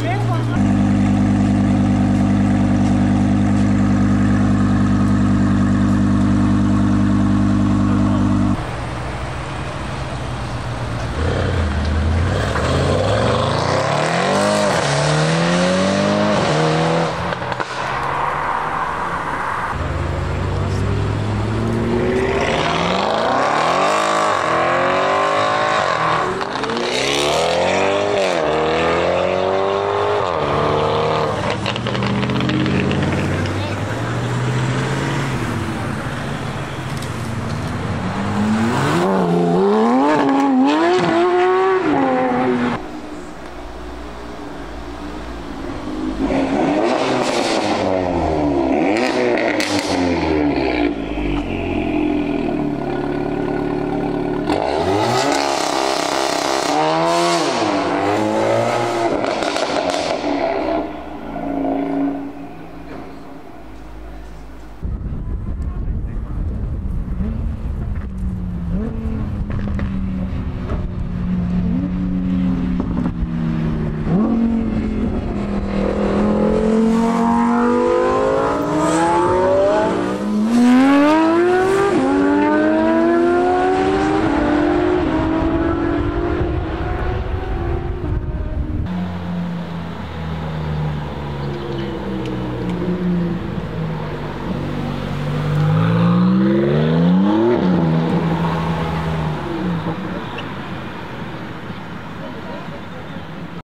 This one.